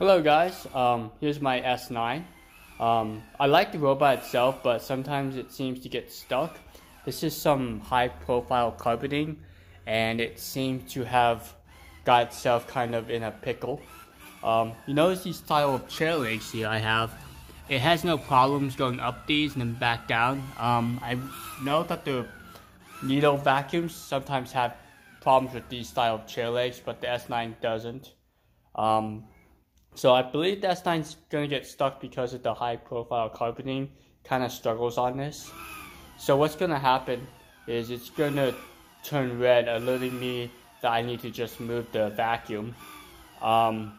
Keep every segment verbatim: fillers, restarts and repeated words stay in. Hello guys, um, here's my S nine. Um, I like the robot itself, but sometimes it seems to get stuck. This is some high profile carpeting, and it seems to have got itself kind of in a pickle. Um, you notice these style of chair legs here I have. It has no problems going up these and then back down. Um, I know that the Nido vacuums sometimes have problems with these style of chair legs, but the S nine doesn't. Um, so I believe the S nine's going to get stuck because of the high profile carpeting. Kind of struggles on this. So what's going to happen is it's going to turn red, alerting me that I need to just move the vacuum. Um,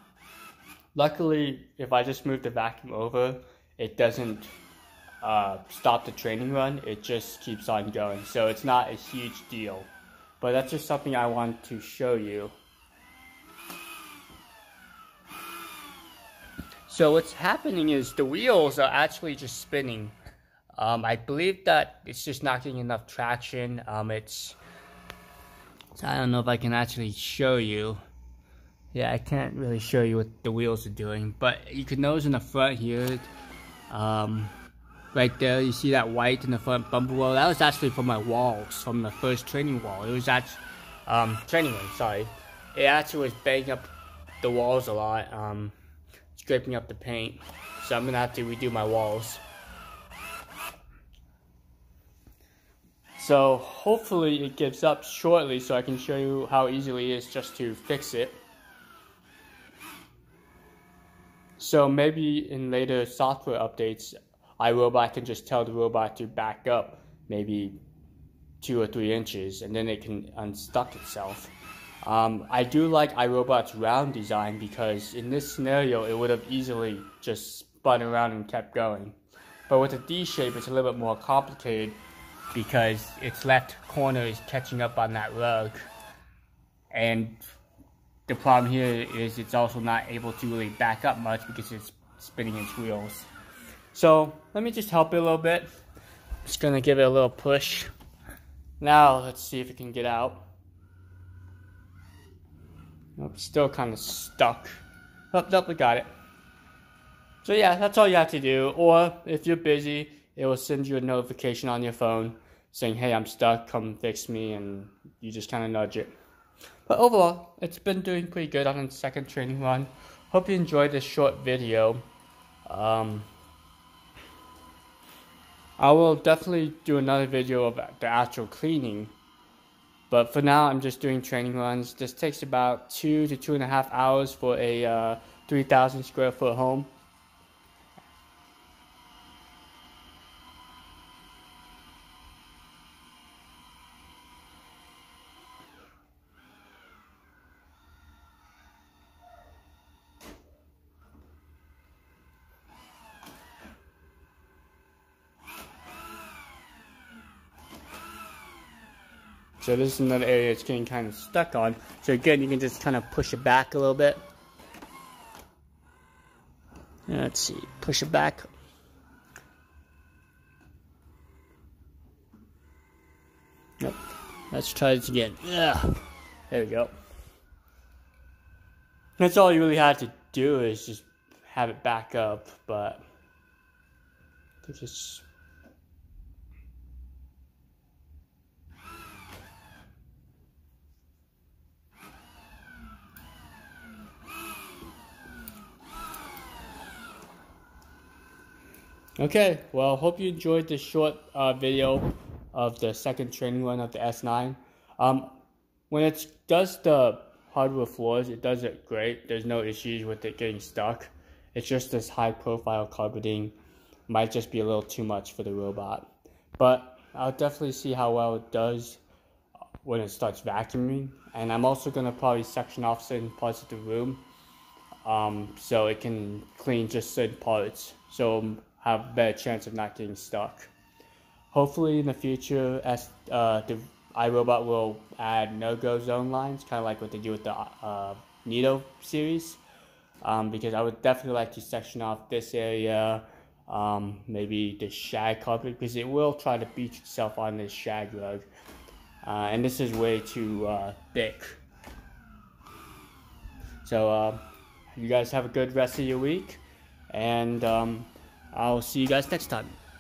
luckily, if I just move the vacuum over, it doesn't uh, stop the training run. It just keeps on going, so it's not a huge deal. But that's just something I want to show you. So what's happening is the wheels are actually just spinning. Um, I believe that it's just not getting enough traction. Um, it's, I don't know if I can actually show you. Yeah, I can't really show you what the wheels are doing, but you can notice in the front here, um, right there, you see that white in the front bumper wheel. That was actually from my walls, from the first training wall. It was actually, um, training one, sorry. It actually was banging up the walls a lot, um, scraping up the paint. So I'm gonna have to redo my walls. So hopefully it gives up shortly so I can show you how easily it is just to fix it. So maybe in later software updates, iRobot can just tell the robot to back up maybe two or three inches and then it can unstuck itself. Um, I do like iRobot's round design because in this scenario, it would have easily just spun around and kept going. But with the D shape, it's a little bit more complicated because its left corner is catching up on that rug. And the problem here is it's also not able to really back up much because it's spinning its wheels. So let me just help it a little bit. Just gonna give it a little push. Now let's see if it can get out. Nope, still kind of stuck. Nope, nope, we got it. So yeah, that's all you have to do. Or if you're busy, it will send you a notification on your phone saying, hey, I'm stuck, come fix me, and you just kind of nudge it. But overall, it's been doing pretty good on its second training run. Hope you enjoyed this short video. Um, I will definitely do another video of the actual cleaning. But for now, I'm just doing training runs. This takes about two to two and a half hours for a uh, three thousand square foot home. So this is another area it's getting kind of stuck on. So again, you can just kind of push it back a little bit. Let's see, push it back. Nope. Let's try this again. Yeah. There we go. That's all you really have to do is just have it back up, but I think it's... Okay, well, hope you enjoyed this short uh, video of the second training run of the S nine. Um, when it does the hardwood floors, it does it great. There's no issues with it getting stuck. It's just this high-profile carpeting might just be a little too much for the robot. But I'll definitely see how well it does when it starts vacuuming. And I'm also going to probably section off certain parts of the room um, so it can clean just certain parts. So have a better chance of not getting stuck. Hopefully in the future, as uh, the iRobot will add no-go zone lines, kind of like what they do with the uh, Nido series, um, because I would definitely like to section off this area, um, maybe the shag carpet, because it will try to beach itself on this shag rug, uh, and this is way too uh, thick. So uh, You guys have a good rest of your week, and um, I'll see you guys next time.